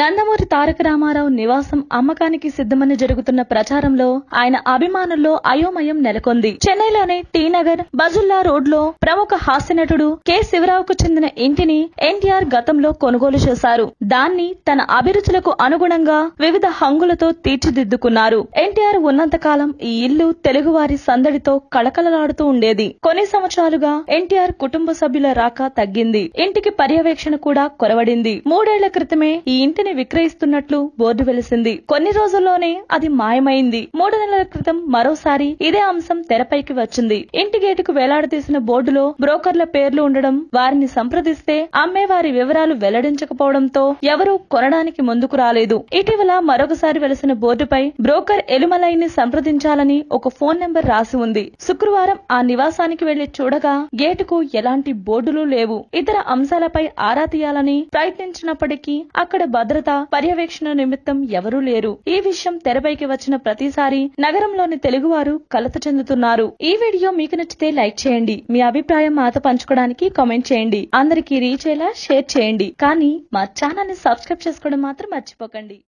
నందమూరి తారక రామారావు నివాసం అమ్మకానికి సిద్ధమని జరుగుతున్న ప్రచారంలో ఆయన అభిమానుల్లో అయోమయం నెలకొంది. చెన్నైలోని టీనగర్ బజుల్లా రోడ్లో ప్రముఖ హాస్యనటుడు కె శివరావుకు చెందిన ఇంటిని ఎన్టీఆర్ గతంలో కొనుగోలు చేశారు. దాన్ని తన అభిరుచులకు అనుగుణంగా వివిధ హంగులతో తీర్చిదిద్దుకున్నారు. ఎన్టీఆర్ ఉన్నంతకాలం ఈ ఇల్లు తెలుగువారి సందడితో కళకళలాడుతూ ఉండేది. కొన్ని సంవత్సరాలుగా ఎన్టీఆర్ కుటుంబ సభ్యుల రాక తగ్గింది. ఇంటికి పర్యవేక్షణ కూడా కొరవడింది. 3 ఏళ్ల క్రితమే ఈ ఇంటి విక్రయిస్తున్నట్లు బోర్డు వెలిసింది. కొన్ని రోజుల్లోనే అది మాయమైంది. 3 నెలల క్రితం మరోసారి ఇదే అంశం తెరపైకి వచ్చింది. ఇంటి గేటుకు వేలాడదీసిన బోర్డులో బ్రోకర్ల పేర్లు ఉండడం, వారిని సంప్రదిస్తే అమ్మేవారి వివరాలు వెల్లడించకపోవడంతో ఎవరూ కొనడానికి ముందుకు రాలేదు. ఇటీవల మరొకసారి వెలిసిన బోర్డుపై బ్రోకర్ ఎలుమలైని సంప్రదించాలని ఒక ఫోన్ నెంబర్ రాసి ఉంది. శుక్రవారం ఆ నివాసానికి వెళ్లి చూడగా గేటుకు ఎలాంటి బోర్డులు లేవు. ఇతర అంశాలపై ఆరా తీయాలని ప్రయత్నించినప్పటికీ అక్కడ భద్రత పర్యవేక్షణ నిమిత్తం ఎవరూ లేరు. ఈ విషయం తెరపైకి వచ్చిన ప్రతిసారి నగరంలోని తెలుగువారు కలత చెందుతున్నారు. ఈ వీడియో మీకు నచ్చితే లైక్ చేయండి. మీ అభిప్రాయం మాతో పంచుకోవడానికి కామెంట్ చేయండి. అందరికీ రీచ్ అయ్యేలా షేర్ చేయండి. కానీ మా ఛానల్ ని సబ్స్క్రైబ్ చేసుకోవడం మాత్రం మర్చిపోకండి.